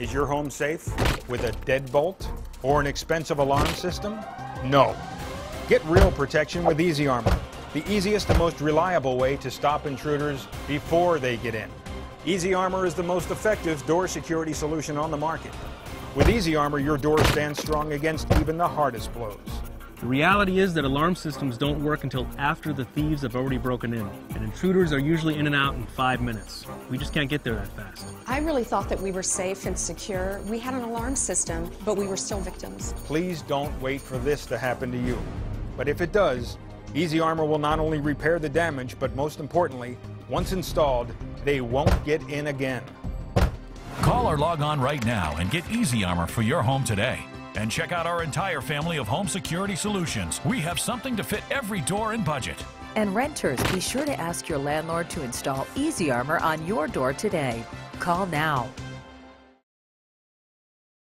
Is your home safe with a deadbolt or an expensive alarm system? No. Get real protection with EZ Armor, the easiest and most reliable way to stop intruders before they get in. EZ Armor is the most effective door security solution on the market. With EZ Armor, your door stands strong against even the hardest blows. The reality is that alarm systems don't work until after the thieves have already broken in, and intruders are usually in and out in 5 minutes. We just can't get there that fast. I really thought that we were safe and secure. We had an alarm system, but we were still victims. Please don't wait for this to happen to you. But if it does, EZ Armor will not only repair the damage, but most importantly, once installed, they won't get in again. Call or log on right now and get EZ Armor for your home today. And check out our entire family of home security solutions. We have something to fit every door and budget. And renters, be sure to ask your landlord to install EZ Armor on your door today. Call now.